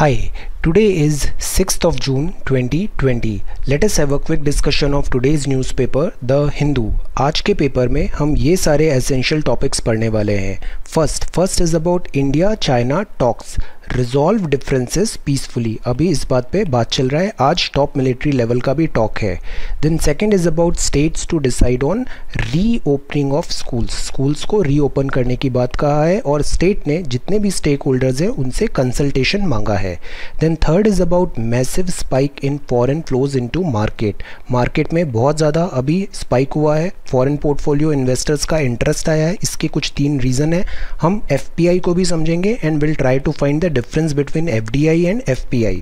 Hi, today is 6th of June 2020. Let us have a quick discussion of today's newspaper, The Hindu. आज के paper में हम ये सारे एसेंशियल टॉपिक्स पढ़ने वाले हैं. First is about India China talks. Resolve differences peacefully. अभी इस बात पे बात चल रहा है. आज टॉप मिलिट्री लेवल का भी टॉक है. Then second is about states to decide on reopening of schools. Schools को रीओपन करने की बात कहा है और स्टेट ने जितने भी स्टेक होल्डर्स हैं उनसे कंसल्टेशन मांगा है. Then third is about massive spike in foreign flows into market. Market में बहुत ज़्यादा अभी स्पाइक हुआ है. फॉरेन पोर्टफोलियो इन्वेस्टर्स का इंटरेस्ट आया है. इसके कुछ तीन रीज़न है. हम FPI को भी समझेंगे and we'll try to find the difference between FDI and FPI.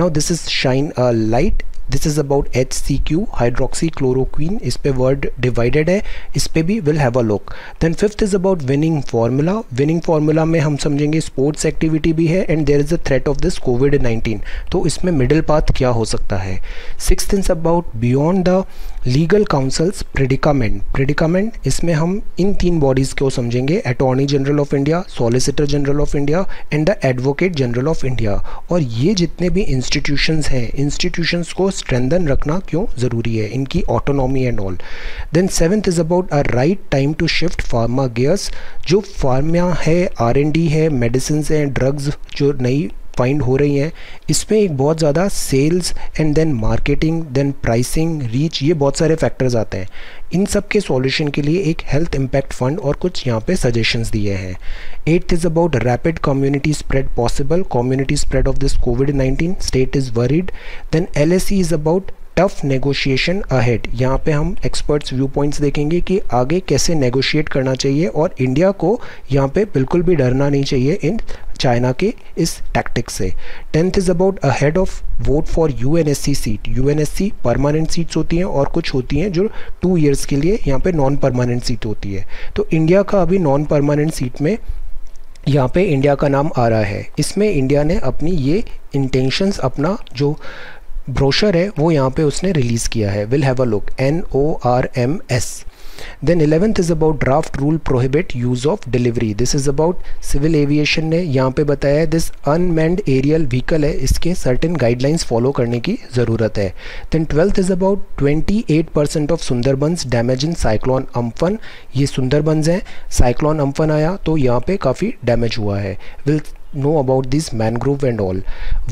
Now this is shine a light. This is about HCQ, hydroxychloroquine. इस पे वर्ड डिवाइडेड है, इस पे भी we'll have a look. Then fifth is about winning formula. Winning formula में हम समझेंगे sports activity भी है and there is a threat of this COVID-19. तो इसमें middle path क्या हो सकता है. Sixth is about beyond the legal counsels predicament. इसमें हम इन तीन बॉडीज़ को समझेंगे, attorney general of India, solicitor general of India and the advocate general of India. और ये जितने भी इंस्टीट्यूशंस हैं, इंस्टीट्यूशंस को स्ट्रेंथन रखना क्यों ज़रूरी है, इनकी autonomy and all. Then seventh is about a right time to shift pharma gears. जो फार्मा है, R&D है, मेडिसिन है, ड्रग्स जो नई फाइंड हो रही हैं, इसमें एक बहुत ज़्यादा sales and then marketing, then pricing, reach, ये बहुत सारे फैक्टर्स आते हैं. इन सब के सॉल्यूशन के लिए एक हेल्थ इम्पैक्ट फंड और कुछ यहाँ पे सजेशंस दिए हैं. Eighth is about rapid community spread possible, community spread of this COVID-19, state is worried. Then LSE is about tough negotiation ahead. यहाँ पे हम एक्सपर्ट्स व्यू पॉइंट्स देखेंगे कि आगे कैसे नेगोशिएट करना चाहिए और इंडिया को यहाँ पे बिल्कुल भी डरना नहीं चाहिए इन चाइना के इस टैक्टिक से. Tenth is about ahead of vote for UNSC seat. UNSC permanent seats होती हैं और कुछ होती हैं जो 2 ईयर्स के लिए यहाँ पे नॉन परमानेंट सीट होती है. तो इंडिया का अभी नॉन परमानेंट सीट में यहाँ पे इंडिया का नाम आ रहा है. इसमें इंडिया ने अपनी ये इंटेंशंस, अपना जो ब्रोशर है वो यहाँ पे उसने रिलीज़ किया है. Will have a look, NORMS. Then 11th is about draft rule prohibit use of delivery. This is about civil aviation ने यहाँ पे बताया है, this unmanned aerial vehicle है, इसके certain guidelines follow करने की ज़रूरत है. Then 12th is about 28% of Sundarbans damage in Cyclone Amphan. ये Sundarbans हैं, Cyclone Amphan आया तो यहाँ पे काफ़ी damage हुआ है. We'll know about this mangrove and all.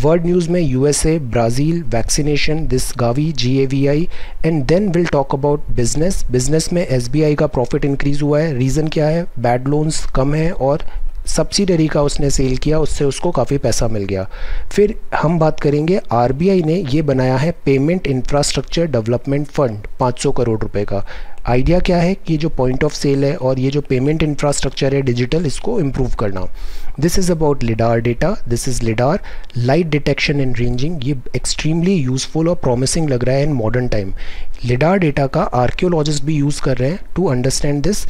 World News में USA, Brazil, vaccination, this Gavi, GAVI, and then we'll talk about business. Business में SBI का profit increase हुआ है. Reason क्या है? Bad loans कम है और सब्सिडरी का उसने सेल किया, उससे उसको काफ़ी पैसा मिल गया. फिर हम बात करेंगे RBI ने ये बनाया है payment infrastructure development fund 500 crore रुपए का. आइडिया क्या है कि जो पॉइंट ऑफ सेल है और ये जो पेमेंट इंफ्रास्ट्रक्चर है डिजिटल, इसको इम्प्रूव करना. This is about LIDAR data. This is LIDAR, light detection and ranging. ये एक्सट्रीमली यूजफुल और प्रॉमिसिंग लग रहा है in modern time. LIDAR data का आर्कियोलॉजिस्ट भी यूज़ कर रहे हैं to understand this,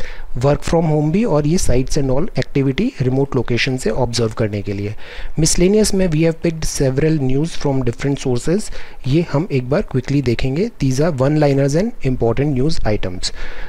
work from home भी और ये sites and all activity remote location से ऑब्जर्व करने के लिए. मिसलेनियस में we have picked several news from different sources. ये हम एक बार क्विकली देखेंगे. These are one liners and important news items.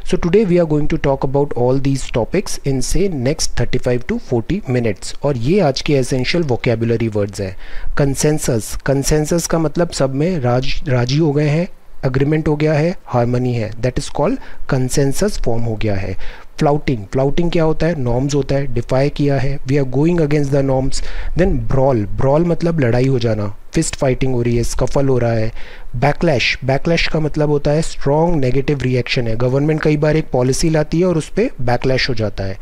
So today we are going to talk about all these topics in say next 35 to 40 minutes. और ये आज के essential vocabulary words हैं. कंसेंसस, कंसेंसस का मतलब सब में राजी हो गए हैं, एग्रीमेंट हो गया है, हार्मनी है, that is called consensus form हो गया है. फ्लाउटिंग, फ्लाउटिंग क्या होता है? नॉर्म्स होता है, डिफाई किया है, we are going against the norms. Then brawl, brawl मतलब लड़ाई हो जाना, फिस्ट फाइटिंग हो रही है, स्कफल हो रहा है. बैकलैश, बैकलैश का मतलब होता है स्ट्रॉन्ग नेगेटिव रिएक्शन है. गवर्नमेंट कई बार एक पॉलिसी लाती है और उस पर बैकलैश हो जाता है.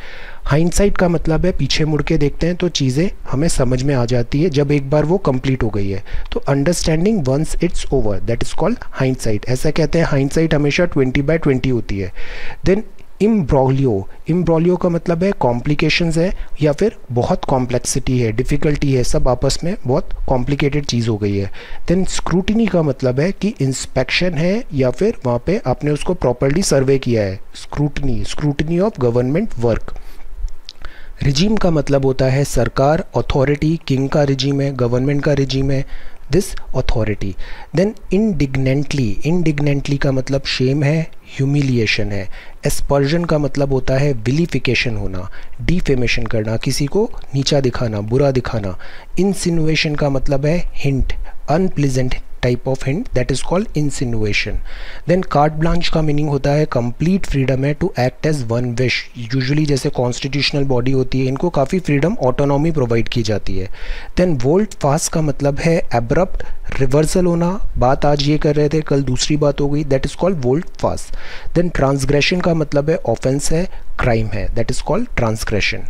हाइंडसाइट का मतलब है पीछे मुड़ के देखते हैं तो चीज़ें हमें समझ में आ जाती है जब एक बार वो कंप्लीट हो गई है. तो understanding once it's over, that is called hindsight. ऐसा कहते हैं हाइंडसाइट हमेशा 20/20 होती है. देन इम्ब्रोलियो, इम्ब्रोलियो का मतलब है कॉम्प्लिकेशंस है या फिर बहुत कॉम्प्लेक्सिटी है, डिफ़िकल्टी है, सब आपस में बहुत कॉम्प्लिकेटेड चीज़ हो गई है. देन स्क्रूटिनी का मतलब है कि इंस्पेक्शन है या फिर वहाँ पे आपने उसको प्रॉपर्ली सर्वे किया है, scrutiny, scrutiny of government work. Regime का मतलब होता है सरकार, अथॉरिटी, किंग का रिजीम है, गवर्नमेंट का रिजीम है. this authority. Then indignantly का मतलब shame है, humiliation है. Aspersion का मतलब होता है vilification होना, defamation करना, किसी को नीचा दिखाना, बुरा दिखाना. Insinuation का मतलब है hint, unpleasant type of hint, that is called insinuation. Then carte blanche का meaning होता है complete freedom है to act as one wish. Usually जैसे constitutional body होती है, इनको काफ़ी freedom, autonomy provide की जाती है. Then volt fast का मतलब है abrupt reversal होना, बात आज ये कर रहे थे, कल दूसरी बात हो गई, that is called volt fast. Then transgression का मतलब है offense है, crime है, that is called transgression.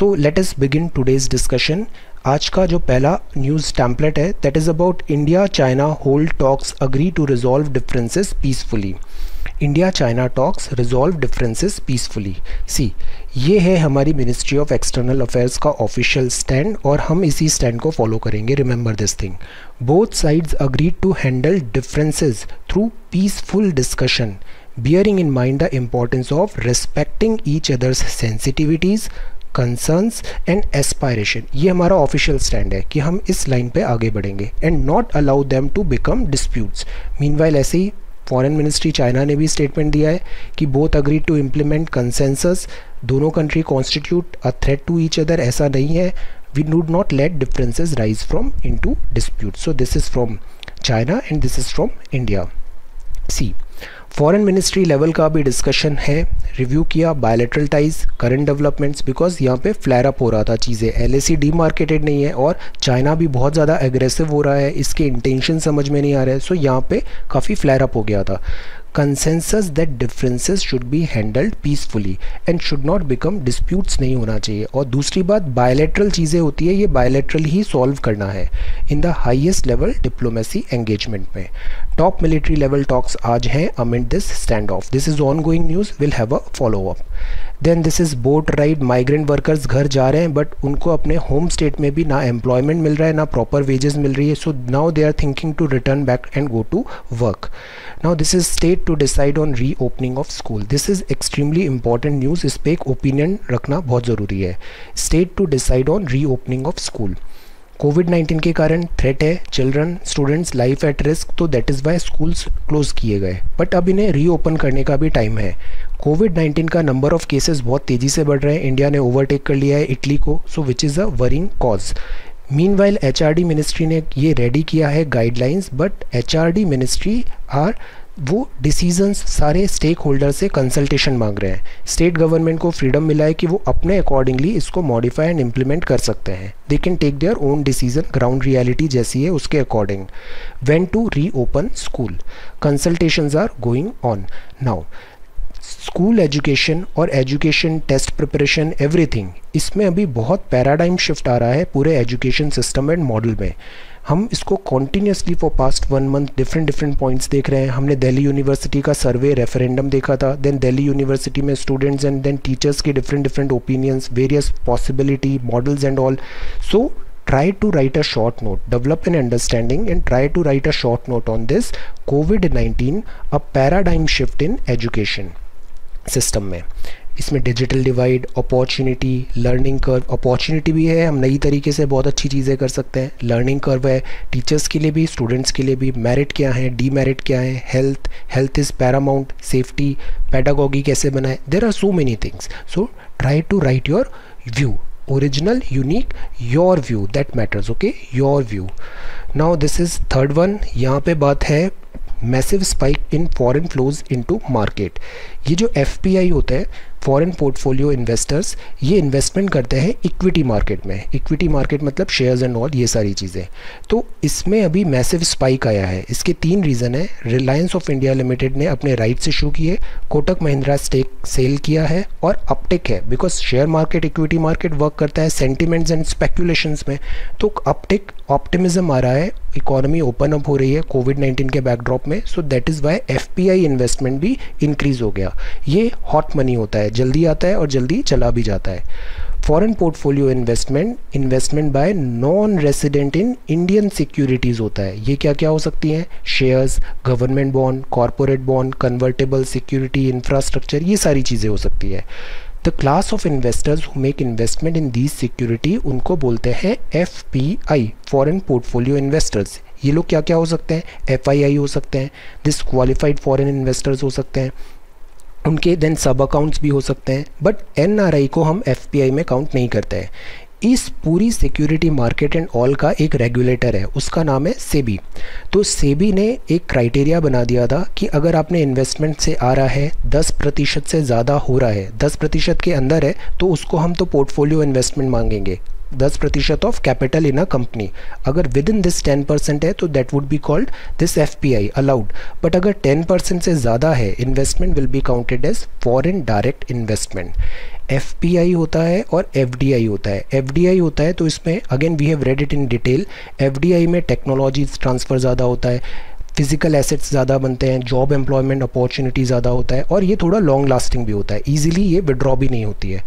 So let us begin today's discussion. आज का जो पहला न्यूज़ टैम्पलेट है that is about India China hold talks agree to resolve differences peacefully. India China talks resolve differences peacefully. See, ये है हमारी ministry of external affairs का official stand और हम इसी स्टैंड को फॉलो करेंगे. Remember this thing, both sides agreed to handle differences through peaceful discussion bearing in mind the importance of respecting each others sensitivities, concerns and aspiration. ये हमारा official stand है कि हम इस लाइन पे आगे बढ़ेंगे and not allow them to become disputes. Meanwhile ऐसे ही फॉरेन मिनिस्ट्री चाइना ने भी स्टेटमेंट दिया है कि both agree to implement consensus, दोनों country constitute a threat to each other ऐसा नहीं है. We do not let differences rise from into dispute. So this is from China and this is from India. See, foreign ministry level का भी discussion है, review किया bilateral ties, current developments, because यहाँ पे flair up हो रहा था चीज़ें. LAC डीमार्केटेड नहीं है और चाइना भी बहुत ज़्यादा एग्रेसिव हो रहा है, इसके इंटेंशन समझ में नहीं आ रहे, सो यहाँ पे काफ़ी फ्लैर अप हो गया था. Consensus that differences should be handled peacefully and should not become disputes नहीं होना चाहिए. और दूसरी बात, बायलैटरल चीज़ें होती है, ये बायलैटरल ही सॉल्व करना है in the highest level diplomacy engagement में. टॉप मिलिट्री लेवल टॉक्स आज हैं amid this stand of. This is ongoing news, will have a follow up. Then this is boat ride, migrant workers घर जा रहे हैं but उनको अपने home state में भी ना एम्प्लॉयमेंट मिल रहा है ना प्रॉपर वेजेस मिल रही है, so now they are thinking to return back and go to work. Now this is state to decide on reopening of school. This is extremely important news. इस पर एक opinion रखना बहुत ज़रूरी है. State to decide on reopening of school. COVID-19 के कारण threat है, children, students, life at risk, तो that is why schools close किए गए. But अब इन्हें reopen करने का भी time है. COVID-19 का number of cases बहुत तेज़ी से बढ़ रहे हैं. India ने overtake कर लिया है Italy को, so which is a worrying cause. Meanwhile, HRD ministry ने ये ready किया है guidelines, but HRD ministry are वो डिसीजंस सारे स्टेक होल्डर से कंसल्टेशन मांग रहे हैं. स्टेट गवर्नमेंट को फ्रीडम मिला है कि वो अपने अकॉर्डिंगली इसको मॉडिफाई एंड इम्प्लीमेंट कर सकते हैं. They can take their own decision, ground reality जैसी है उसके according. When to reopen school, consultations are going on now. School education और एजुकेशन टेस्ट प्रिपरेशन एवरीथिंग, इसमें अभी बहुत पैराडाइम शिफ्ट आ रहा है पूरे एजुकेशन सिस्टम एंड मॉडल में. हम इसको continuously for past one month different points देख रहे हैं. हमने दिल्ली यूनिवर्सिटी का सर्वे रेफरेंडम देखा था, देन दिल्ली यूनिवर्सिटी में स्टूडेंट्स एंड देन टीचर्स के different opinions, various possibility models and all. So try to write a short note, develop an understanding and try to write a short note on this COVID-19, a paradigm shift in education system में. इसमें digital divide, opportunity, learning curve. Opportunity भी है, हम नई तरीके से बहुत अच्छी चीज़ें कर सकते हैं. लर्निंग कर्व है टीचर्स के लिए भी, स्टूडेंट्स के लिए भी. मेरिट क्या है, डीमेरिट क्या है, health, health is paramount, safety, pedagogy कैसे बनाए. There are so many things. So try to write your view, original, unique, your view that matters. Okay, your view. Now this is third one. यहाँ पे बात है massive spike in foreign flows into market. ये जो FPI होता है foreign portfolio investors, ये investment करते हैं इक्विटी मार्केट में. इक्विटी मार्केट मतलब शेयर्स एंड ऑल ये सारी चीज़ें. तो इसमें अभी मैसिव स्पाइक आया है. इसके तीन रीज़न है. रिलायंस ऑफ इंडिया लिमिटेड ने अपने राइट्स इशू किए, कोटक महिंद्रा स्टेक सेल किया है और अपटेक है because share market equity market work करता है सेंटिमेंट्स एंड स्पेक्यूलेशंस में. तो अपटेक, ऑप्टिमिज्म आ रहा है, इकोनॉमी ओपन अप हो रही है कोविड-19 के बैकड्रॉप में. So that is why FPI investment भी इंक्रीज़ हो गया. ये हॉट मनी होता है, जल्दी आता है और जल्दी चला भी जाता है. Foreign portfolio investment, investment by non resident in Indian securities होता है. ये क्या क्या हो सकती हैं? Shares, government bond, corporate bond, convertible security, infrastructure, ये सारी चीज़ें हो सकती है. The class of investors who make investment in these security उनको बोलते हैं FPI, फॉरेन पोर्टफोलियो इन्वेस्टर्स. ये लोग क्या क्या हो सकते हैं, एफआईआई हो सकते हैं, डिसक्वालीफाइड फॉरेन इन्वेस्टर्स हो सकते हैं, उनके देन सब अकाउंट्स भी हो सकते हैं, बट एनआरआई को हम एफपीआई में काउंट नहीं करते हैं। इस पूरी सिक्योरिटी मार्केट एंड ऑल का एक रेगुलेटर है, उसका नाम है सेबी। तो सेबी ने एक क्राइटेरिया बना दिया था कि अगर आपने इन्वेस्टमेंट से आ रहा है 10% से ज़्यादा हो रहा है, 10% के अंदर है, तो उसको हम तो पोर्टफोलियो इन्वेस्टमेंट मांगेंगे, 10% of capital in a company. अगर विद इन दिस 10% है तो that would be called this FPI allowed, but अगर 10% से ज़्यादा है investment will be counted as foreign direct investment. FPI होता है और FDI होता है। FDI होता है तो इसमें again we have read it in detail. FDI में टेक्नोलॉजी ट्रांसफ़र ज़्यादा होता है, फिजिकल एसेट्स ज़्यादा बनते हैं, जॉब एम्प्लॉयमेंट अपॉर्चुनिटी ज़्यादा होता है, और ये थोड़ा लॉन्ग लास्टिंग भी होता है, ईजिली ये विड्रॉ भी नहीं होती है।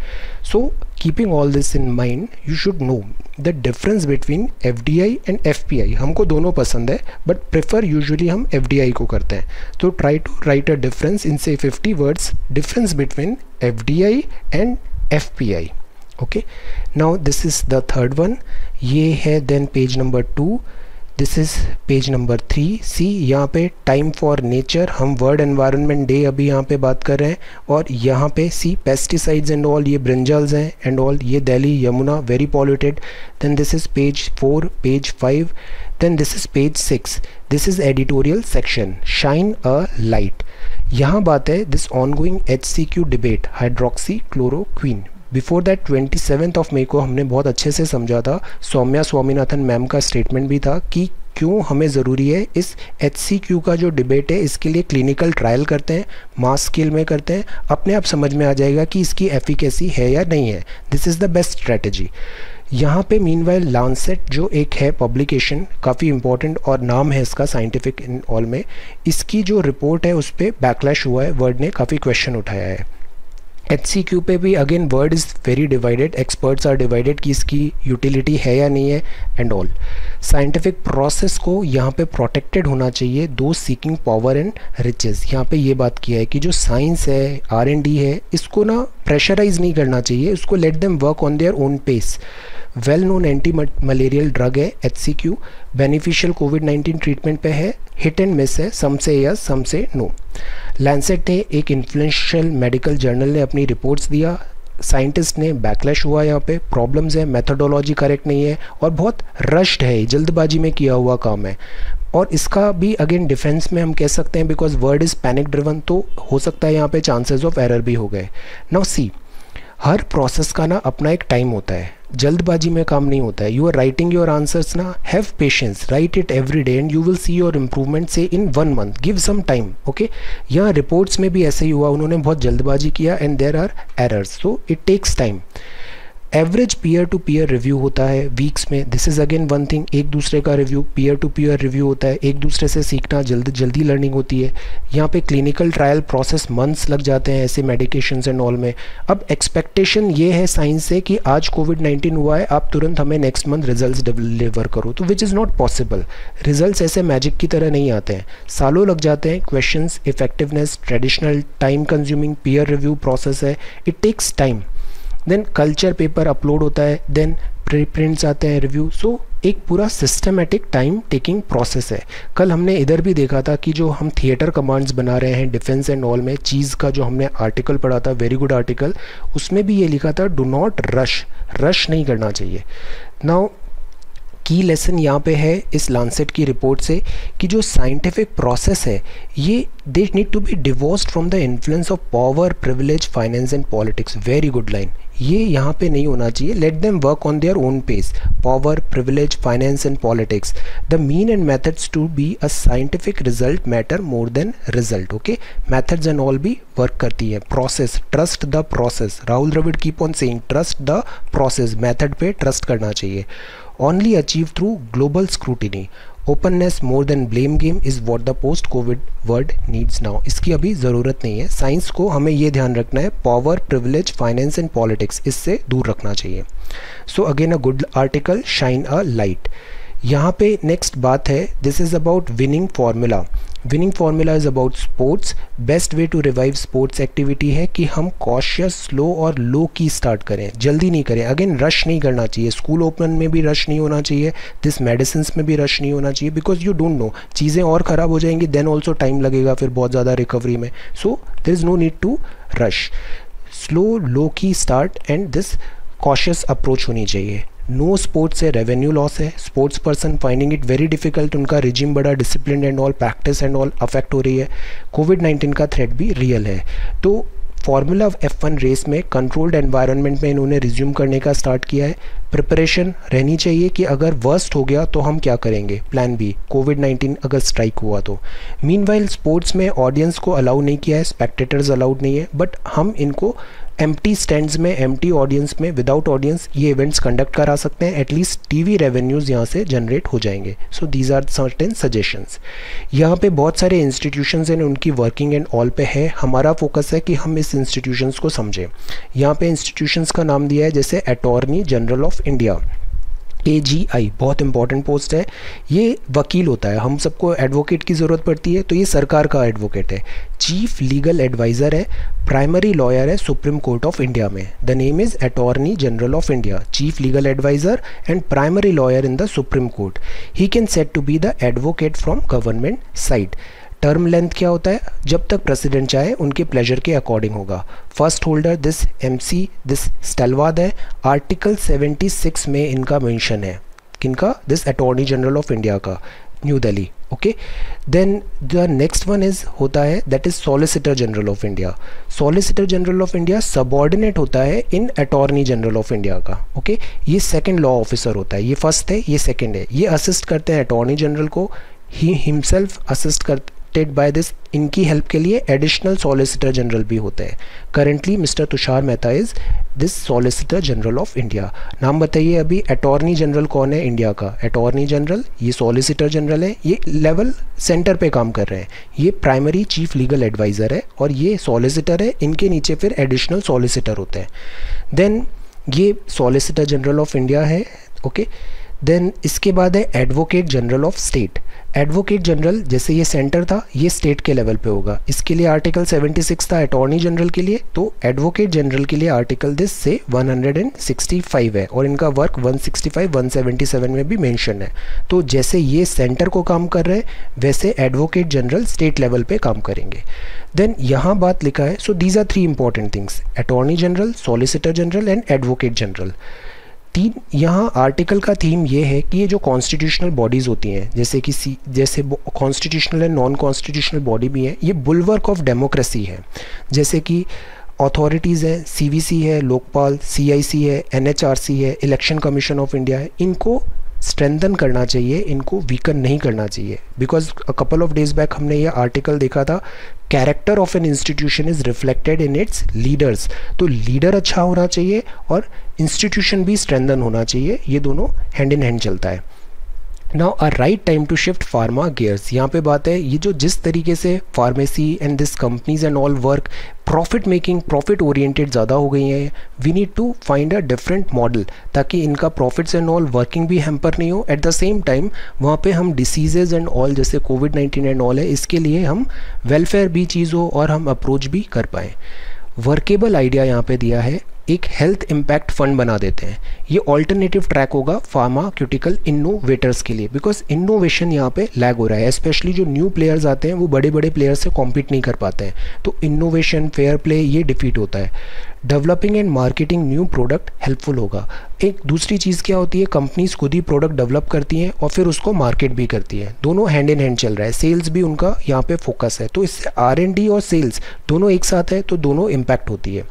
So keeping all this in mind you should know the difference between FDI and FPI. हमको दोनों पसंद है बट प्रेफर यूजुअली हम एफडीआई को करते हैं। तो try to write a difference in से 50 words difference between FDI and FPI. Okay, now this is the third one, ये है then page number 2, this is page number 3C। यहाँ पे टाइम फॉर नेचर, हम वर्ल्ड एनवायरनमेंट डे अभी यहाँ पे बात कर रहे हैं, और यहाँ पे C पेस्टिसाइड्स एंड ऑल, ये ब्रिंजल्स हैं एंड ऑल, ये Delhi Yamuna very polluted. Then this is page 4, page 5, then this is page 6, this is editorial section shine a light. यहाँ बात है this ongoing HCQ debate hydroxychloroquine. Before that 27 मई को हमने बहुत अच्छे से समझा था, सौम्या स्वामीनाथन मैम का स्टेटमेंट भी था कि क्यों हमें ज़रूरी है इस HCQ का जो डिबेट है, इसके लिए क्लिनिकल ट्रायल करते हैं, मास स्केल में करते हैं, अपने आप समझ में आ जाएगा कि इसकी एफिकेसी है या नहीं है। This is the best strategy. यहाँ पे मीनवाइल लैंसेट जो एक है पब्लिकेशन, काफ़ी इंपॉर्टेंट और नाम है इसका साइंटिफिक इन ऑल में, इसकी जो रिपोर्ट है उस पर बैकलैश हुआ है, वर्ल्ड ने काफ़ी क्वेश्चन उठाया है। HCQ पे भी again word is very divided, experts are divided कि इसकी यूटिलिटी है या नहीं है एंड ऑल। साइंटिफिक प्रोसेस को यहाँ पे प्रोटेक्टेड होना चाहिए, दो सीकिंग पावर एंड रिचेस। यहाँ पे ये बात किया है कि जो साइंस है, R&D है, इसको ना प्रेशराइज नहीं करना चाहिए, उसको let them work on their own pace. Well known anti malarial drug है HCQ, बेनिफिशियल कोविड-19 ट्रीटमेंट पे है, हिट एंड मिस है, सम से यस सम से नो। लैंसेट ने, एक इन्फ्लुएंशियल मेडिकल जर्नल ने अपनी रिपोर्ट्स दिया, साइंटिस्ट ने बैकलैश हुआ, यहाँ पे प्रॉब्लम्स है, मेथोडोलॉजी करेक्ट नहीं है और बहुत रश्ड है, जल्दबाजी में किया हुआ काम है। और इसका भी अगेन डिफेंस में हम कह सकते हैं because word is panic driven, तो हो सकता है यहाँ पे चांसेस ऑफ एरर भी हो गए। नाउ सी, हर प्रोसेस का ना अपना एक टाइम होता है, जल्दबाजी में काम नहीं होता है। You are writing your answers ना, have patience, right it every day and you will see your improvement से in 1 month, give some time. Okay, यहाँ रिपोर्ट्स में भी ऐसे ही हुआ, उन्होंने बहुत जल्दबाजी किया and there are errors, so it takes time. Average peer to peer review होता है वीक्स में, this is again one thing, एक दूसरे का review, peer to peer review होता है, एक दूसरे से सीखना, जल्दी लर्निंग होती है। यहाँ पे क्लिनिकल ट्रायल प्रोसेस मंथ्स लग जाते हैं ऐसे मेडिकेशंस एंड ऑल में। अब एक्सपेक्टेशन ये है साइंस से कि आज कोविड-19 हुआ है, आप तुरंत हमें नेक्स्ट मंथ रिजल्ट डिलीवर करो, तो which is not possible. Results ऐसे मैजिक की तरह नहीं आते हैं, सालों लग जाते हैं। Question, effectiveness, traditional time consuming peer review process है, it takes time. Then culture paper upload होता है, देन प्रिंट्स आते हैं, रिव्यू, सो एक पूरा सिस्टमेटिक टाइम टेकिंग प्रोसेस है। कल हमने इधर भी देखा था कि जो हम थिएटर कमांड्स बना रहे हैं डिफेंस एंड ऑल में, चीज़ का जो हमने आर्टिकल पढ़ा था, वेरी गुड आर्टिकल, उसमें भी ये लिखा था डू नॉट रश नहीं करना चाहिए। नाउ की लेसन यहाँ पे है इस लैंसेट की रिपोर्ट से कि जो साइंटिफिक प्रोसेस है ये they need to be divorced from the influence of power, privilege, finance and politics. Very good line, ये यहाँ पे नहीं होना चाहिए, let them work on their own pace, power, privilege, finance and politics. The mean and methods to be a scientific result matter more than result. Okay, methods and all भी work करती है, process, trust the process. Rahul Dravid keep on saying trust the process, method पे trust करना चाहिए। Only achieved through global scrutiny. Openness more than blame game is what the post-COVID world needs now. इसकी अभी ज़रूरत नहीं है, साइंस को हमें ये ध्यान रखना है, power, privilege, finance and politics, इससे दूर रखना चाहिए। So again a good article, shine a light. यहाँ पे नेक्स्ट बात है, this is about winning formula. Winning formula is about sports. Best way to revive sports activity है कि हम कॉशियस, स्लो और लो की स्टार्ट करें, जल्दी नहीं करें. अगेन रश नहीं करना चाहिए, स्कूल ओपन में भी रश नहीं होना चाहिए, दिस मेडिसिन में भी रश नहीं होना चाहिए, बिकॉज यू डोंट नो चीज़ें और ख़राब हो जाएंगी, देन ऑल्सो टाइम लगेगा फिर बहुत ज़्यादा रिकवरी में. So there is no need to rush. Slow, low key start and this cautious approach होनी चाहिए. नो स्पोर्ट्स से रेवेन्यू लॉस है. Sports person finding it very difficult, उनका रिजिम बड़ा discipline and all, practice and all affect हो रही है. कोविड-19 का थ्रेट भी रियल है. तो फार्मूला F1 रेस में कंट्रोल्ड एनवायरनमेंट में इन्होंने रिज्यूम करने का स्टार्ट किया है. प्रिपरेशन रहनी चाहिए कि अगर वर्स्ट हो गया तो हम क्या करेंगे, प्लान बी, कोविड-19 अगर स्ट्राइक हुआ तो. मीनवाइल स्पोर्ट्स में ऑडियंस को अलाउ नहीं किया है, स्पेक्टेटर्स अलाउड नहीं है, बट हम इनको एम्प्टी स्टैंड्स में, एम्प्टी ऑडियंस में, विदाउट ऑडियंस ये इवेंट्स कंडक्ट करा सकते हैं. एटलीस्ट टीवी रेवेन्यूज़ यहाँ से जनरेट हो जाएंगे. So these are certain suggestions. यहाँ पे बहुत सारे इंस्टीट्यूशंस हैं, उनकी वर्किंग एंड ऑल पे है. हमारा फोकस है कि हम इस इंस्टीट्यूशंस को समझें. यहाँ पे इंस्टीट्यूशंस का नाम दिया है जैसे attorney general of India, AGI, बहुत इंपॉर्टेंट पोस्ट है. ये वकील होता है, हम सबको एडवोकेट की ज़रूरत पड़ती है, तो ये सरकार का एडवोकेट है. चीफ लीगल एडवाइज़र है, प्राइमरी लॉयर है सुप्रीम कोर्ट ऑफ इंडिया में. The name is attorney general of India, chief legal adviser and primary lawyer in the supreme court. He can said to be the advocate from government side. Term length क्या होता है, जब तक president चाहे उनके pleasure के according होगा. First holder this MC this Setalvad है. आर्टिकल 76 में इनका मेंशन है, किनका, this attorney general of India का, New Delhi. Okay, then the next one is होता है that is solicitor general of India. Solicitor general of India subordinate होता है इन अटॉर्नी जनरल ऑफ इंडिया का. ओके ये सेकेंड लॉ ऑफिसर होता है. ये फर्स्ट है, ये सेकेंड है. ये असिस्ट करते हैं अटॉर्नी जनरल को, ही हिमसेल्फ असिस्ट करते बाय दिस. इनकी हेल्प के लिए एडिशनल सॉलिसिटर जनरल भी होते हैं. Currently mister Tushar Mehta is this solicitor general of India. नाम बताइए अभी, अटॉर्नी जनरल कौन है इंडिया का, अटॉर्नी जनरल, ये सॉलिसिटर जनरल है, ये लेवल सेंटर पे काम कर रहे हैं. ये प्राइमरी चीफ लीगल एडवाइज़र है और ये सॉलिसिटर है, इनके नीचे फिर एडिशनल सॉलिसिटर होते हैं. देन ये सॉलिसिटर जनरल ऑफ इंडिया है. ओके देन इसके बाद है advocate general of state. Advocate general, जैसे ये सेंटर था, ये स्टेट के लेवल पे होगा. इसके लिए आर्टिकल 76 था अटॉर्नी जनरल के लिए, तो एडवोकेट जनरल के लिए आर्टिकल दिस से 165 है और इनका वर्क 165 177 में भी मेंशन है. तो जैसे ये सेंटर को काम कर रहे हैं, वैसे एडवोकेट जनरल स्टेट लेवल पे काम करेंगे. देन यहाँ बात लिखा है, so these are three important things, attorney general, solicitor general and advocate general. तीन यहाँ आर्टिकल का थीम ये है कि ये जो कॉन्स्टिट्यूशनल बॉडीज़ होती हैं, जैसे कि जैसे constitutional and non constitutional body भी हैं, ये बुलवर्क ऑफ डेमोक्रेसी है. जैसे कि अथॉरिटीज़ हैं, CVC है, लोकपाल, CIC है, NHRC है, इलेक्शन कमीशन ऑफ इंडिया है. इनको स्ट्रेंथन करना चाहिए, इनको वीकन नहीं करना चाहिए. Because a couple of days back हमने ये आर्टिकल देखा था, character of an institution is reflected in its leaders. तो लीडर अच्छा होना चाहिए और इंस्टीट्यूशन भी स्ट्रेंथन होना चाहिए, ये दोनों हैंड इन हैंड चलता है. Now a right time to shift pharma gears. यहाँ पे बात है, ये जो जिस तरीके से pharmacy and this companies and all work, profit making, profit oriented ज़्यादा हो गई हैं. We need to find a different model ताकि इनका प्रॉफिट्स एंड ऑल वर्किंग भी हैम्पर नहीं हो. एट द सेम टाइम वहाँ पे हम डिसीजेज एंड ऑल, जैसे कोविड-19 एंड ऑल है, इसके लिए हम वेलफेयर भी चीज़ हो और हम अप्रोच भी कर पाएँ. वर्केबल आइडिया यहाँ पे दिया है, एक हेल्थ इम्पैक्ट फंड बना देते हैं. ये ऑल्टरनेटिव ट्रैक होगा फार्माक्यूटिकल इनोवेटर्स के लिए, बिकॉज इनोवेशन यहाँ पे लैग हो रहा है. स्पेशली जो न्यू प्लेयर्स आते हैं वो बड़े बड़े प्लेयर्स से कॉम्पीट नहीं कर पाते हैं, तो इनोवेशन, फेयर प्ले, ये डिफीट होता है. Developing and marketing new product helpful होगा. एक दूसरी चीज़ क्या होती है, कंपनीज़ खुद ही प्रोडक्ट डेवलप करती हैं और फिर उसको मार्केट भी करती है, दोनों हैंड इन हैंड चल रहा है. सेल्स भी उनका यहाँ पे फोकस है, तो इससे R&D और सेल्स दोनों एक साथ है, तो दोनों इम्पैक्ट होती है.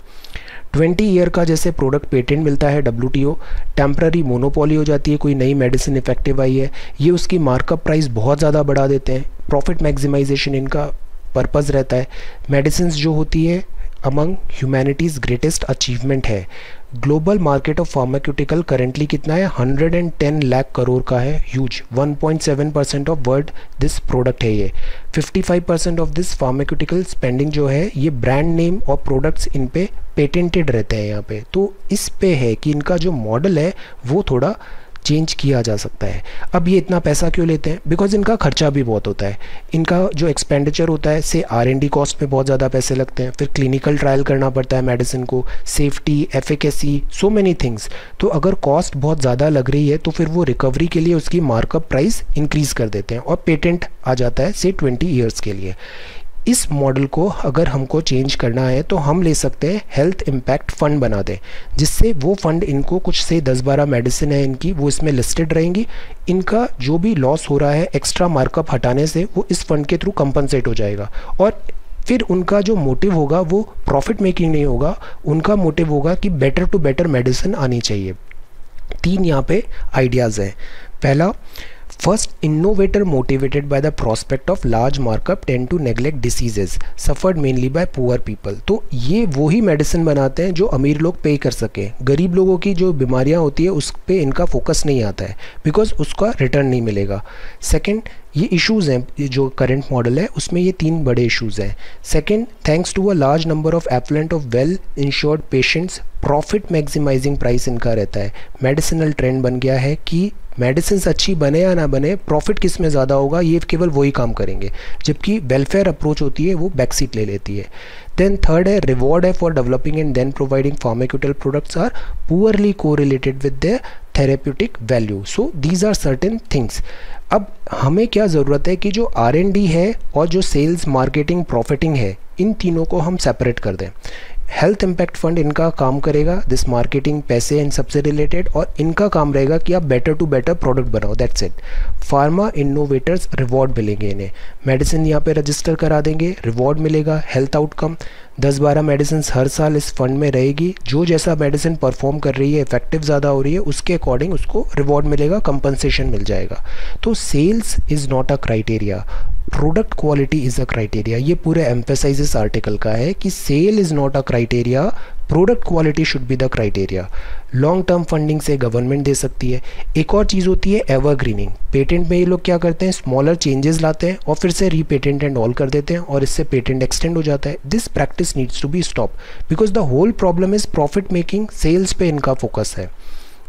20 ईयर का जैसे प्रोडक्ट पेटेंट मिलता है WTO, टेम्पररी मोनोपोली हो जाती है, कोई नई मेडिसिन इफेक्टिव आई है, ये उसकी मार्कअप प्राइस बहुत ज़्यादा बढ़ा देते हैं. प्रॉफिट मैक्सिमाइजेशन इनका पर्पज़ रहता है. मेडिसिन जो होती है अमंग ह्यूमैनिटीज़ ग्रेटेस्ट अचीवमेंट है. Global market of pharmaceutical currently कितना है, 110 लाख करोड़ का है, huge. 1.7% of world this product है ये. 55% ऑफ दिस फार्माक्यूटिकल स्पेंडिंग जो है, ये ब्रांड नेम और प्रोडक्ट्स इन पे पेटेंटेड रहते हैं यहाँ पे. तो इस पे है कि इनका जो मॉडल है वो थोड़ा चेंज किया जा सकता है। अब ये इतना पैसा क्यों लेते हैं? बिकॉज इनका खर्चा भी बहुत होता है। इनका जो एक्सपेंडिचर होता है, से R&D कॉस्ट में बहुत ज़्यादा पैसे लगते हैं, फिर क्लिनिकल ट्रायल करना पड़ता है मेडिसिन को, safety, efficacy, so many things. तो अगर कॉस्ट बहुत ज़्यादा लग रही है तो फिर वो रिकवरी के लिए उसकी मार्कअप प्राइस इंक्रीज़ कर देते हैं और पेटेंट आ जाता है से 20 ईयर्स के लिए। इस मॉडल को अगर हमको चेंज करना है तो हम ले सकते हैं हेल्थ इम्पैक्ट फ़ंड बना दें, जिससे वो फंड इनको कुछ से 10-12 मेडिसिन है इनकी, वो इसमें लिस्टेड रहेंगी। इनका जो भी लॉस हो रहा है एक्स्ट्रा मार्कअप हटाने से, वो इस फंड के थ्रू कंपनसेट हो जाएगा। और फिर उनका जो मोटिव होगा वो प्रॉफिट मेकिंग नहीं होगा, उनका मोटिव होगा कि बेटर टू बेटर मेडिसिन आनी चाहिए। 3 यहाँ पे आइडियाज़ हैं। पहला, First, innovator motivated by the prospect of large markup tend to neglect diseases suffered mainly by poor people। तो ये वही मेडिसिन बनाते हैं जो अमीर लोग पे कर सकें, गरीब लोगों की जो बीमारियां होती है उस पे इनका फोकस नहीं आता है बिकॉज उसका रिटर्न नहीं मिलेगा। Second, ये इश्यूज़ हैं जो करंट मॉडल है उसमें, ये 3 बड़े इश्यूज़ हैं। Second, thanks to a large number of affluent of well insured patients profit maximising price इनका रहता है। मेडिसिनल ट्रेंड बन गया है कि मेडिसिन अच्छी बने या ना बने, प्रॉफिट किस में ज़्यादा होगा ये केवल वही काम करेंगे, जबकि वेलफेयर अप्रोच होती है वो बैकसीट ले लेती है। देन थर्ड है, रिवॉर्ड है for developing and then providing pharmaceutical products are poorly correlated with their therapeutic value. So these are certain things. अब हमें क्या ज़रूरत है कि जो R&D है और जो सेल्स, मार्केटिंग, प्रॉफिटिंग है, इन तीनों को हम सेपरेट कर दें। हेल्थ इम्पैक्ट फंड इनका काम करेगा, दिस मार्केटिंग, पैसे इन सबसे रिलेटेड, और इनका काम रहेगा कि आप बेटर टू बेटर प्रोडक्ट बनाओ, that's it. Pharma innovators reward मिलेंगे इन्हें, मेडिसिन यहाँ पे रजिस्टर करा देंगे, रिवॉर्ड मिलेगा, हेल्थ आउटकम। 10-12 मेडिसिन हर साल इस फंड में रहेगी, जो जैसा मेडिसिन परफॉर्म कर रही है, इफेक्टिव ज़्यादा हो रही है, उसके अकॉर्डिंग उसको रिवॉर्ड मिलेगा, कंपनसेशन मिल जाएगा। तो sales is not a criteria, product quality is a criteria. ये पूरा एम्फेसाइज इस आर्टिकल का है कि sale is not a criteria, product quality should be the criteria. Long term funding से गवर्नमेंट दे सकती है। एक और चीज़ होती है एवरग्रीनिंग। पेटेंट में ये लोग क्या करते हैं, स्मॉलर चेंजेस लाते हैं और फिर से रीपेटेंट एंड ऑल कर देते हैं और इससे पेटेंट एक्सटेंड हो जाता है। This practice needs to be stop because the whole problem is profit making, sales पे इनका फोकस है।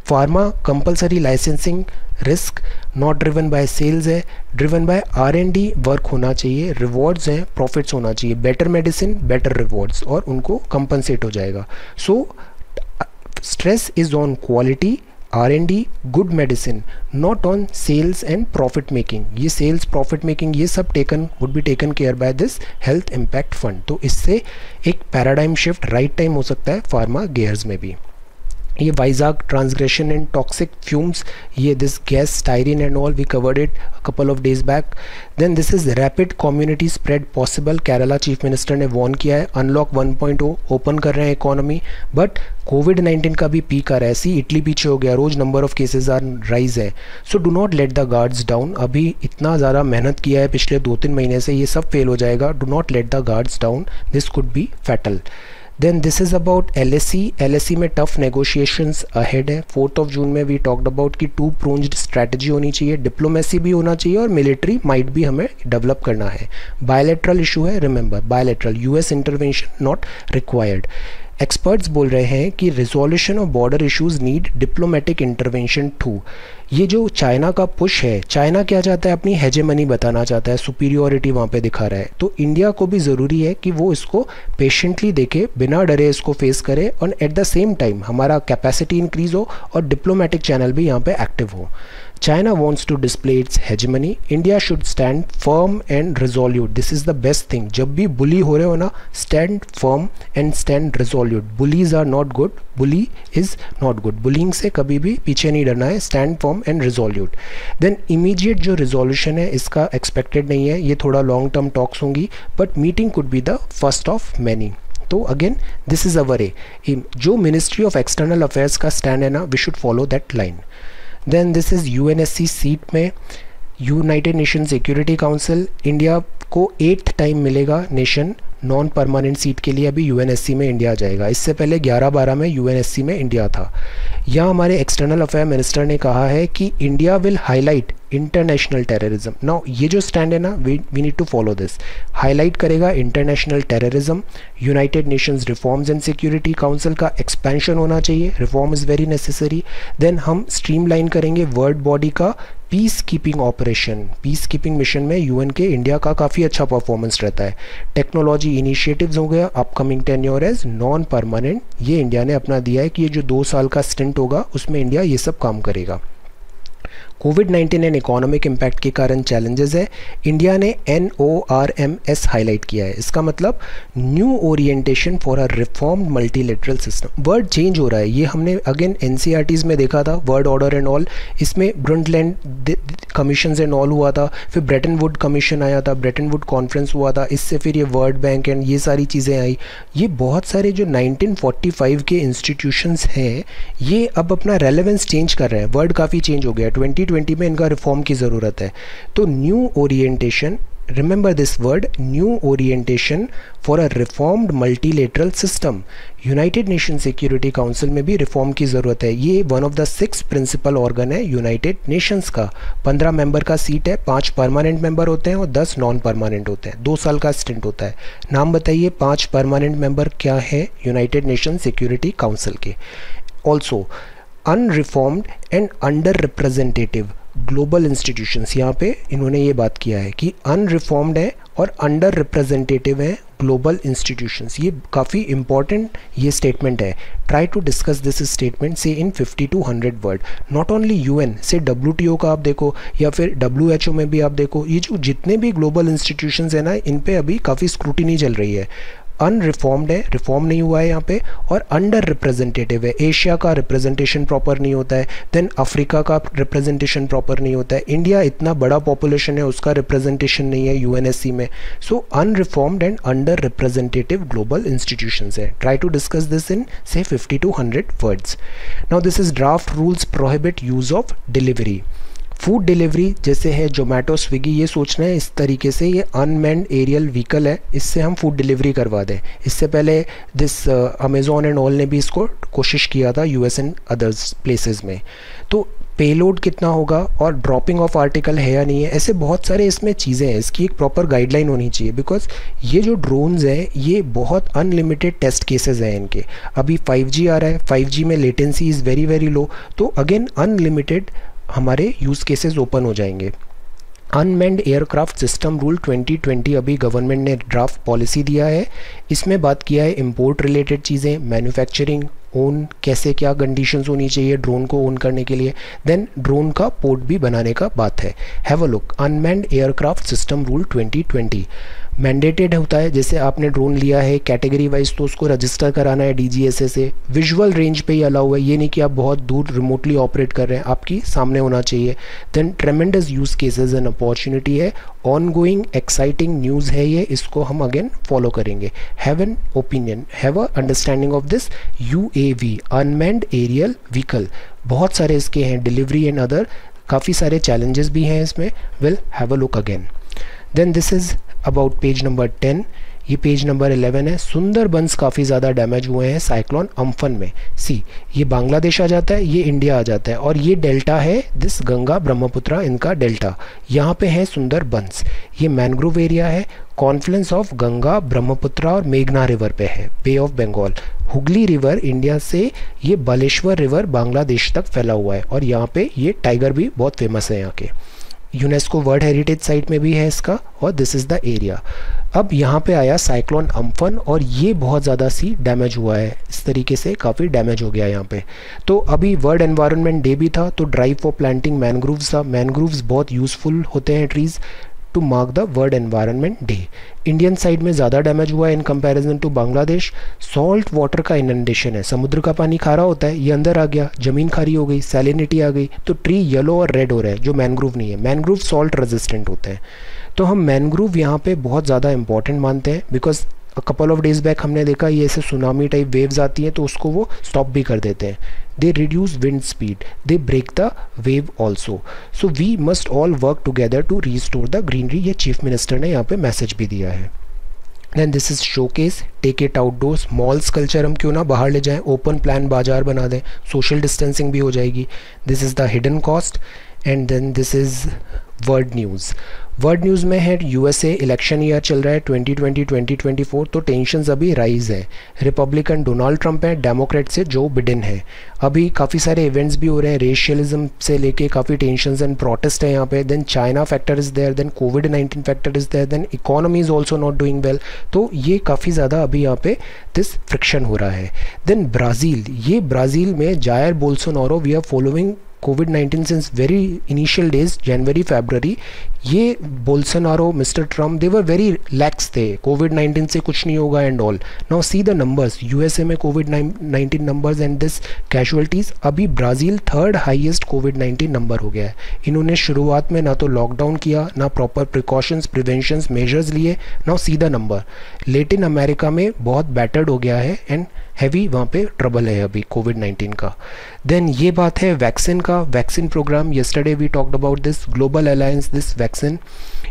Pharma compulsory licensing, risk not driven by sales है, ड्रिवन बाय R&D, वर्क होना चाहिए, रिवॉर्ड्स हैं, प्रॉफिट्स होना चाहिए, बेटर मेडिसिन, बेटर रिवॉर्ड्स, और उनको कंपनसेट हो जाएगा। So stress is on quality, R&D, good medicine, not on sales and profit making. ये सेल्स, प्रॉफिट मेकिंग, ये सब would be taken care by this health impact fund. तो इससे एक पैराडाइम शिफ्ट राइट टाइम हो सकता है फार्मा गेयर्स में भी। ये Vizag transgression and toxic fumes, ये this gas styrene and all, we covered it couple of days back. Then this is rapid community spread possible, Kerala chief minister ने warn किया है, अनलॉक 1.0, ओपन कर रहे हैं इकोनॉमी, बट कोविड-19 का भी पीक आ रहा है। सी इटली पीछे हो गया, रोज number of cases are rise है। So do not let the guards down, अभी इतना ज़्यादा मेहनत किया है पिछले 2-3 महीने से, ये सब फेल हो जाएगा। Do not let the guards down, this could be fatal. Then this is about LSC में टफ नेगोशिएशंस अहेड है। 4 जून में वी टॉक्ड अबाउट कि 2-प्रोंग्ड स्ट्रैटेजी होनी चाहिए, डिप्लोमेसी भी होना चाहिए और मिलिट्री माइट भी हमें डेवलप करना है। बायलैटरल इशू है, remember bilateral, US intervention not required. Experts बोल रहे हैं कि resolution of border issues need diplomatic intervention to. ये जो चाइना का पुश है, चाइना क्या चाहता है, अपनी हेजेमनी बताना चाहता है, सुपीरियोरिटी वहाँ पे दिखा रहा है। तो इंडिया को भी ज़रूरी है कि वो इसको पेशेंटली देखे, बिना डरे इसको फेस करे, और एट द सेम टाइम हमारा कैपेसिटी इंक्रीज़ हो और डिप्लोमेटिक चैनल भी यहाँ पे एक्टिव हो। China wants to display its hegemony. India should stand firm and resolute. This is the best thing. जब भी bully हो रहे हो ना, stand firm and stand resolute. Bullies are not good. Bully is not good. Bullying से कभी भी पीछे नहीं डरना है, stand firm and resolute. Then immediate जो resolution है इसका expected नहीं है, ये थोड़ा long term talks होंगी, but meeting could be the first of many. तो again this is our aim. जो Ministry of External Affairs का stand है ना, we should follow that line. Then this is UNSC seat में, United nation security council, India को 8th time मिलेगा nation non permanent seat के लिए अभी यूएनएससी में इंडिया जाएगा। इससे पहले 11-12 में यूएनएससी में इंडिया था। यहाँ हमारे एक्सटर्नल अफेयर मिनिस्टर ने कहा है कि India will highlight international terrorism. Now ये जो स्टैंड है ना, we need to follow this. Highlight करेगा international terrorism, United Nations reforms and security council का एक्सपेंशन होना चाहिए, reform is very necessary. Then हम स्ट्रीमलाइन करेंगे वर्ल्ड बॉडी का peace keeping operation. Peace keeping mission में यूएन के इंडिया का काफ़ी अच्छा परफॉर्मेंस रहता है। टेक्नोलॉजी इनिशिएटिव्स हो गया, upcoming tenure as non permanent, ये इंडिया ने अपना दिया है कि ये जो 2 साल का स्टेंट होगा उसमें इंडिया ये सब काम करेगा। कोविड-19 एंड इकोनॉमिक इम्पैक्ट के कारण चैलेंजेस है, इंडिया ने NORMS हाईलाइट किया है। इसका मतलब new orientation for a reformed multilateral system. Word change हो रहा है, ये हमने अगेन NCERTs में देखा था, वर्ड ऑर्डर एंड ऑल। इसमें ब्रंटलैंड कमीशन एंड ऑल हुआ था, फिर ब्रेटन वुड कमीशन आया था, ब्रेटन वुड कॉन्फ्रेंस हुआ था, इससे फिर ये वर्ल्ड बैंक एंड ये सारी चीज़ें आई। ये बहुत सारे जो 1945 के इंस्टीट्यूशंस हैं ये अब अपना रेलेवेंस चेंज कर रहे हैं। वर्ड काफ़ी चेंज हो गया, 2020 में इनका रिफॉर्म की ज़रूरत है। तो new orientation, remember this word, new orientation for a reformed multilateral system. United nation security Council में भी रिफॉर्म की ज़रूरत है। ये one of the 6 principal organ है यूनाइटेड नेशंस का। 15 मेंबर का सीट है, 5 परमानेंट मेंबर होते हैं और 10 नॉन परमानेंट होते हैं। 2 साल का स्टेंट होता है। नाम बताइए 5 परमानेंट मेंबर क्या है यूनाइटेड नेशन सिक्योरिटी काउंसिल के। Also unreformed and under representative global institutions, यहाँ पे इन्होंने ये बात किया है कि अनरिफॉर्म्ड है और अंडर रिप्रेजेंटेटिव है ग्लोबल इंस्टीट्यूशंस। ये काफ़ी इंपॉर्टेंट ये स्टेटमेंट है। Try to discuss this statement से in 50 to 100 word. Not only UN से WTO का आप देखो या फिर WHO में भी आप देखो, ये जो जितने भी ग्लोबल इंस्टीट्यूशंस हैं ना, इन पे अभी काफ़ी स्क्रूटिनी चल रही है। अनरिफॉर्म्ड है, रिफॉर्म नहीं हुआ है यहाँ पे, और अंडर रिप्रेजेंटेटिव है। एशिया का रिप्रेजेंटेशन प्रॉपर नहीं होता है, देन अफ्रीका का रिप्रेजेंटेशन प्रॉपर नहीं होता है। इंडिया इतना बड़ा पॉपुलेशन है, उसका रिप्रेजेंटेशन नहीं है यूएनएससी में। So unreformed and under representative global institutions है। Try to discuss this in से 50 to 100 words. Now this is draft rules prohibit use of delivery. Food delivery जैसे है जोमेटो, स्विगी, ये सोचना है इस तरीके से ये अनमैन्ड एरियल व्हीकल है, इससे हम फूड डिलीवरी करवा दें। इससे पहले दिस अमेज़ॉन एंड ऑल ने भी इसको कोशिश किया था US एंड अदर्स प्लेसेस में। तो पेलोड कितना होगा और ड्रॉपिंग ऑफ आर्टिकल है या नहीं है, ऐसे बहुत सारे इसमें चीज़ें हैं। इसकी एक प्रॉपर गाइडलाइन होनी चाहिए, बिकॉज ये जो ड्रोन्स हैं ये बहुत अनलिमिटेड टेस्ट केसेस हैं इनके। अभी 5G आ रहा है, 5G में latency is very very low, तो अगेन अनलिमिटेड हमारे यूज़ केसेस ओपन हो जाएंगे। अनमैन्ड एयरक्राफ्ट सिस्टम रूल 2020 अभी गवर्नमेंट ने ड्राफ्ट पॉलिसी दिया है। इसमें बात किया है इंपोर्ट रिलेटेड चीज़ें, मैन्युफैक्चरिंग, ओन कैसे, क्या कंडीशंस होनी चाहिए ड्रोन को ओन करने के लिए, देन ड्रोन का पोर्ट भी बनाने का बात है। Have a look, unmanned aircraft system rule 2020 mandated होता है। जैसे आपने ड्रोन लिया है कैटेगरी वाइज, तो उसको रजिस्टर कराना है DGSA से। विजुअल रेंज पे ही अलाउ है, ये नहीं कि आप बहुत दूर रिमोटली ऑपरेट कर रहे हैं, आपकी सामने होना चाहिए। Then tremendous use cases and opportunity है, ऑनगोइंग एक्साइटिंग न्यूज़ है ये, इसको हम अगेन फॉलो करेंगे। Have an opinion, have a understanding of this. UAV unmanned aerial vehicle, बहुत सारे इसके हैं, डिलीवरी एंड अदर, काफ़ी सारे चैलेंजेस भी हैं इसमें। Will have a look again. Then this is about page number 10, ये पेज नंबर 11 है। सुंदरबंस काफ़ी ज़्यादा डैमेज हुए हैं साइक्लोन अम्फन में। सी, ये बांग्लादेश आ जाता है, ये इंडिया आ जाता है, और ये डेल्टा है दिस गंगा ब्रह्मपुत्रा, इनका डेल्टा यहाँ पे है सुंदरबंस। ये मैनग्रोव एरिया है, कॉन्फ्लुएंस ऑफ गंगा, ब्रह्मपुत्रा और मेघना रिवर पे है, बे of Bengal. Hooghly river India से ये बालेश्वर रिवर बांग्लादेश तक फैला हुआ है, और यहाँ पे ये टाइगर भी बहुत फेमस है यहाँ के। UNESCO वर्ल्ड हेरिटेज साइट में भी है इसका, और दिस इज़ द एरिया। अब यहाँ पे आया साइक्लोन अम्फन, और ये बहुत ज़्यादा सी डैमेज हुआ है, इस तरीके से काफ़ी डैमेज हो गया यहाँ पे। तो अभी वर्ल्ड एनवायरनमेंट डे भी था, तो ड्राइव फॉर प्लांटिंग मैनग्रोव्स था। मैनग्रोव्स बहुत यूजफुल होते हैं trees to mark the world environment day. Indian side में ज़्यादा डैमेज हुआ है in comparison to Bangladesh. Salt water का इनंडेशन है, समुद्र का पानी खारा होता है, ये अंदर आ गया, ज़मीन खारी हो गई, सैलिनिटी आ गई, तो ट्री येलो और रेड हो रहा है जो मैनग्रोव नहीं है। मैनग्रोव सॉल्ट रेजिस्टेंट होते हैं, तो हम मैनग्रोव यहाँ पे बहुत ज़्यादा इंपॉर्टेंट मानते हैं, because couple of days back हमने देखा ये ऐसे सुनामी टाइप वेव्स आती हैं तो उसको वो स्टॉप भी कर देते हैं। They reduce wind speed, they break the wave also, so we must all work together to restore the greenery. ये चीफ मिनिस्टर ने यहाँ पे मैसेज भी दिया है। Then this is showcase, take it outdoors, malls culture हम क्यों ना बाहर ले जाएं, ओपन प्लान बाजार बना दें, सोशल डिस्टेंसिंग भी हो जाएगी. This is the hidden cost. And then this is world news. World news में है यूएसए इलेक्शन ईयर चल रहा है 2020-2024, तो टेंशन्स अभी राइज है. रिपब्लिकन डोनाल्ड ट्रंप है, डेमोक्रेट से जो बिडेन है. अभी काफ़ी सारे इवेंट्स भी हो रहे हैं, रेशियलिज्म से लेके काफ़ी टेंशन्स एंड प्रोटेस्ट है यहाँ पे. Then China factor is there, then कोविड-19 factor is there, then economy is also not doing well. तो ये काफ़ी ज़्यादा अभी यहाँ पे दिस फ्रिक्शन हो रहा है. देन ब्राज़ील, ये ब्राज़ील में Jair Bolsonaro, we are following कोविड-19 since very initial days, January February. ये Bolsonaro, mister Trump, they were very lax थे, कोविड-19 से कुछ नहीं होगा and all. Now see the numbers, USA में कोविड-19 नंबर्स एंड दिस कैजुअलिटीज़. अभी ब्राज़ील थर्ड हाईएस्ट कोविड-19 नंबर हो गया है. इन्होंने शुरुआत में ना तो लॉकडाउन किया, ना प्रॉपर प्रिकॉशंस प्रिवेंशन मेजर्स लिए. Now see the number. Latin America में बहुत बैटर्ड हो गया है एंड हैवी वहाँ पे ट्रबल है अभी कोविड-19 का. देन ये बात है वैक्सीन का, vaccine programme. Yesterday we talked about this global alliance, this vaccine.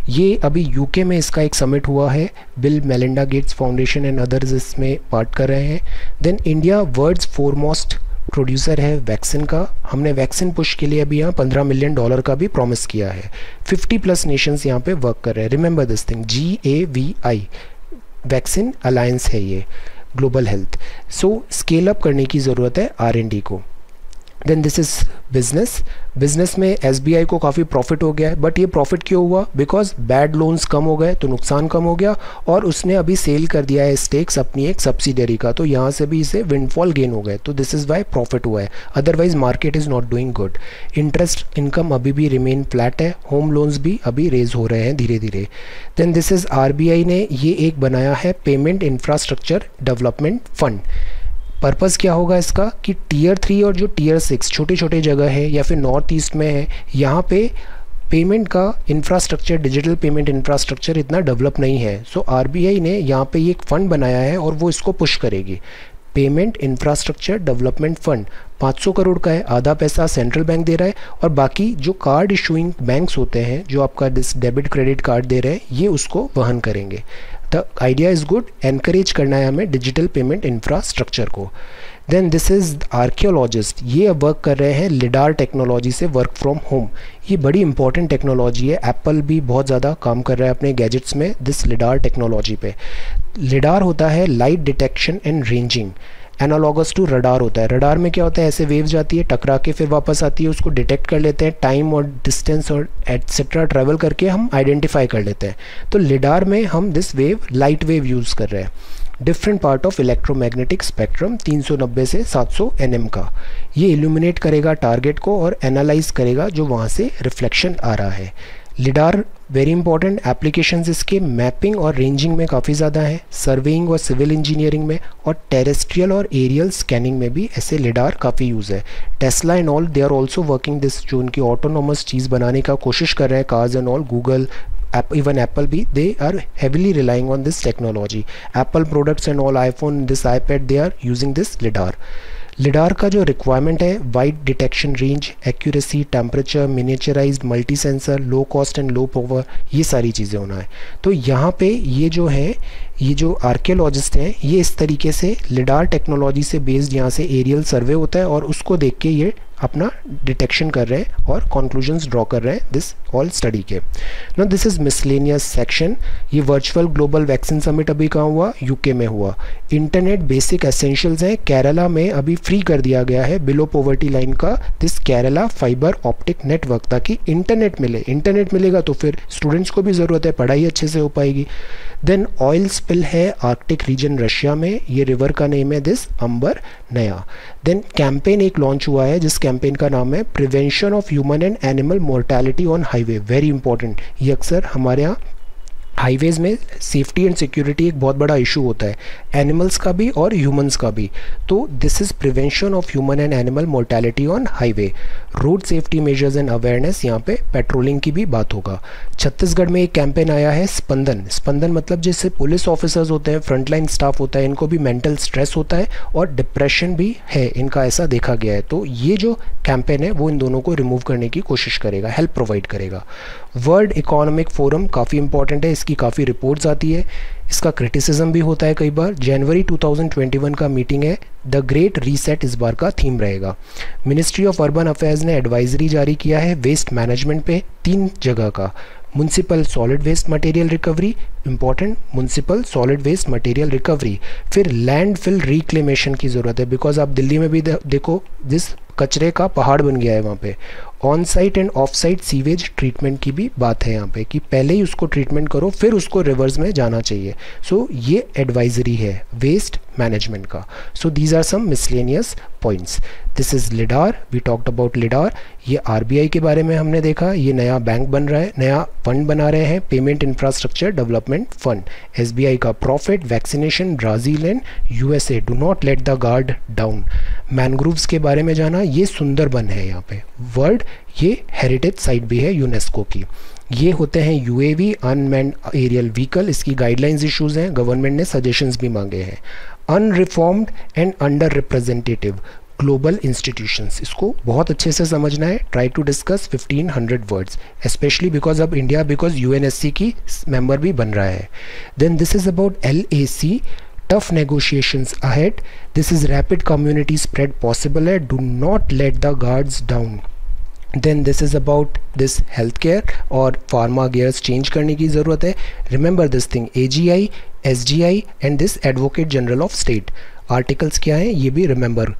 ये अभी यूके में इसका एक समिट हुआ है, Bill Melinda Gates Foundation and others इसमें पार्ट कर रहे हैं. Then India world's foremost producer है वैक्सीन का. हमने वैक्सीन पुश के लिए अभी यहाँ $15 मिलियन का भी प्रॉमिस किया है. 50+ नेशंस यहाँ पे वर्क कर रहे हैं. Remember this thing, GAVI vaccine alliance है ये global health. So scale up करने की ज़रूरत है R&D को. Then this is business. Business में SBI को काफ़ी प्रॉफिट हो गया है, बट ये प्रॉफिट क्यों हुआ? बिकॉज बैड लोन्स कम हो गए, तो नुकसान कम हो गया, और उसने अभी सेल कर दिया है स्टेक्स अपनी एक सब्सिडरी का, तो यहाँ से भी इसे विंडफॉल गेन हो गए. तो दिस इज़ वाई प्रॉफिट हुआ है, otherwise market is not doing good. Interest income अभी भी रिमेन फ्लैट है. होम लोन्स भी अभी रेज हो रहे हैं धीरे धीरे. देन दिस इज़ RBI ने ये एक बनाया है payment infrastructure development fund. Purpose क्या होगा इसका कि Tier 3 और जो Tier 6 छोटे छोटे जगह है या फिर नॉर्थ ईस्ट में है, यहाँ पे पेमेंट का इंफ्रास्ट्रक्चर, डिजिटल पेमेंट इंफ्रास्ट्रक्चर इतना डेवलप नहीं है. सो RBI ने यहाँ पे ये एक फ़ंड बनाया है और वो इसको पुश करेगी. Payment infrastructure development fund 500 crore का है. आधा पैसा सेंट्रल बैंक दे रहा है और बाकी जो कार्ड इशूइंग बैंक्स होते हैं, जो आपका डेबिट क्रेडिट कार्ड दे रहे हैं, ये उसको वहन करेंगे. The idea is good, encourage करना है हमें डिजिटल पेमेंट इंफ्रास्ट्रक्चर को. देन दिस इज़ आर्कियोलॉजिस्ट, ये वर्क कर रहे हैं LIDAR टेक्नोलॉजी से, वर्क फ्रॉम होम. ये बड़ी इंपॉर्टेंट टेक्नोलॉजी है. एप्पल भी बहुत ज़्यादा काम कर रहा है अपने गैजेट्स में दिस LIDAR टेक्नोलॉजी पे. LIDAR होता है light detection and ranging, analogous to radar होता है. रडार में क्या होता है, ऐसे वेव जाती है, टकरा के फिर वापस आती है, उसको डिटेक्ट कर लेते हैं, टाइम और डिस्टेंस और एटसेट्रा ट्रैवल करके हम आइडेंटिफाई कर लेते हैं. तो LIDAR में हम this wave, light wave use कर रहे हैं. Different part of electromagnetic spectrum 390 से 700 nm का. ये इल्यूमिनेट करेगा टारगेट को और एनालाइज करेगा जो वहाँ से रिफ्लेक्शन आ रहा है. LIDAR very important. एप्लीकेशंस इसके मैपिंग और रेंजिंग में काफ़ी ज़्यादा है, सर्वेइंग और सिविल इंजीनियरिंग में, और टेरेस्ट्रियल और एरियल स्कैनिंग में भी ऐसे LIDAR काफ़ी यूज़ है. Tesla and all, they are also working this, जो उनकी ऑटोनोमस चीज़ बनाने का कोशिश कर रहे हैं, cars and all. Google, even Apple भी, they are heavily relying on this technology. Apple products and all, iPhone, this iPad, they are using this LIDAR. LIDAR का जो रिक्वायरमेंट है, wide detection range, accuracy, temperature, miniaturised, multi sensor, low cost and low power, ये सारी चीज़ें होना है. तो यहाँ पे ये जो है, ये जो आर्कियोलॉजिस्ट हैं, ये इस तरीके से LIDAR टेक्नोलॉजी से बेस्ड यहाँ से एरियल सर्वे होता है और उसको देख के ये अपना डिटेक्शन कर रहे हैं और कंक्लूजन्स ड्रॉ कर रहे हैं दिस ऑल स्टडी के. Now this is miscellaneous section. ये वर्चुअल ग्लोबल वैक्सीन समिट अभी कहाँ हुआ? यूके में हुआ. इंटरनेट बेसिक एसेंशियल्स हैं, केरला में अभी फ्री कर दिया गया है बिलो पॉवर्टी लाइन का this Kerala fibre optic network, ताकि इंटरनेट मिले. इंटरनेट मिलेगा तो फिर स्टूडेंट्स को भी ज़रूरत है, पढ़ाई अच्छे से हो पाएगी. देन ऑयल स्पिल है आर्कटिक रीजन रशिया में, ये रिवर का नेम है दिस अंबर नया. देन कैंपेन एक लॉन्च हुआ है, जिस कैंपेन का नाम है prevention of human and animal mortality on highway. Very important. ये अक्सर हमारे यहाँ हाईवेज़ में सेफ्टी एंड सिक्योरिटी एक बहुत बड़ा इशू होता है, एनिमल्स का भी और ह्यूमंस का भी. तो this is prevention of human and animal mortality on highway. Road safety measures and awareness, यहाँ पे पेट्रोलिंग की भी बात होगा. छत्तीसगढ़ में एक कैंपेन आया है स्पंदन. स्पंदन मतलब जैसे पुलिस ऑफिसर्स होते हैं, फ्रंटलाइन स्टाफ होता है, इनको भी मेंटल स्ट्रेस होता है और डिप्रेशन भी है इनका, ऐसा देखा गया है. तो ये जो कैंपेन है वो इन दोनों को रिमूव करने की कोशिश करेगा, हेल्प प्रोवाइड करेगा. वर्ल्ड इकोनॉमिक फोरम काफ़ी इंपॉर्टेंट है, इसकी की काफ़ी रिपोर्ट्स आती है, इसका क्रिटिसिज्म भी होता है कई बार। जनवरी 2021 का मीटिंग है, द ग्रेट रीसेट इस बार का थीम रहेगा। मिनिस्ट्री ऑफ अर्बन अफेयर्स ने एडवाइजरी जारी किया है वेस्ट मैनेजमेंट पे 3 जगह का, municipal solid waste material recovery, important municipal solid waste material recovery, फिर लैंडफिल रिक्लेमेशन की ज़रूरत है बिकॉज आप दिल्ली में भी देखो जिस कचरे का पहाड़ बन गया है वहाँ पे। On site and off site sewage treatment की भी बात है यहाँ पे कि पहले ही उसको ट्रीटमेंट करो फिर उसको रिवर्स में जाना चाहिए। सो ये एडवाइजरी है वेस्ट मैनेजमेंट का। So these are some miscellaneous points. This is LIDAR, we talked about lidar. ये आरबीआई के बारे में हमने देखा, ये नया बैंक बन रहा है, नया फंड बना रहे हैं payment infrastructure development fund. SBI का profit, vaccination, Brazil and USA, do not let the guard down. Mangroves के बारे में जाना, ये सुंदरबन है यहाँ पे वर्ल्ड, ये हेरिटेज साइट भी है यूनेस्को की। ये होते हैं यूएवी, अनमैन्ड एरियल व्हीकल, इसकी गाइडलाइंस इश्यूज हैं, गवर्नमेंट ने सजेशंस भी मांगे हैं। Unreformed and under representative global institutions, इसको बहुत अच्छे से समझना है, try to discuss 1500 words, specially because अब इंडिया बिकॉज यूएनएससी की मेंबर भी बन रहा है। Then this is about LAC, tough negotiations ahead. This is rapid community spread possible है, do not let the guards down. Then this is about this health care और pharma gears change करने की ज़रूरत है। Remember this thing, AGI, SGI and this advocate general of state articles क्या हैं ये भी remember.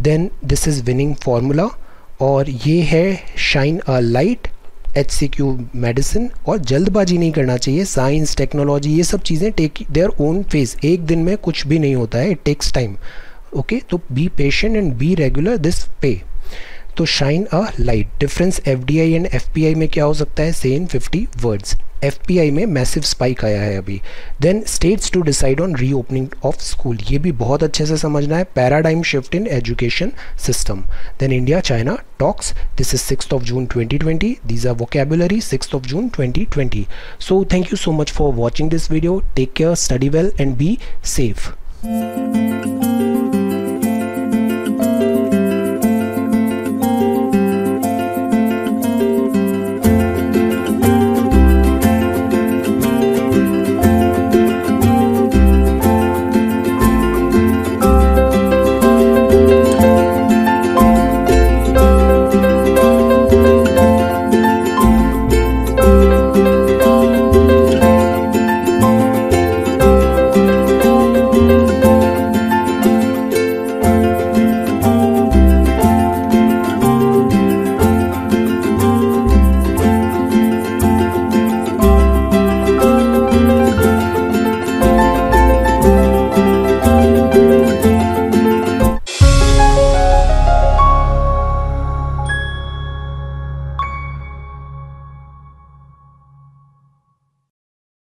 Then this is winning formula और ये है shine a light, HCQ medicine, और जल्दबाजी नहीं करना चाहिए। साइंस, टेक्नोलॉजी, ये सब चीज़ें टेक देयर ओन फेज, एक दिन में कुछ भी नहीं होता है, इट टेक्स टाइम। ओके, तो be patient and be regular this पे। तो shine a light, difference FDI and FPI में क्या हो सकता है, से इन 50 वर्ड्स। FPI में मैसिव स्पाइक आया है अभी। Then states to decide on reopening of school, ये भी बहुत अच्छे से समझना है, paradigm shift in education system. Then India China talks, this is 6th of June 2020, these are vocabulary 6th of June 2020। So thank you so much for watching this video, take care, study well and be safe.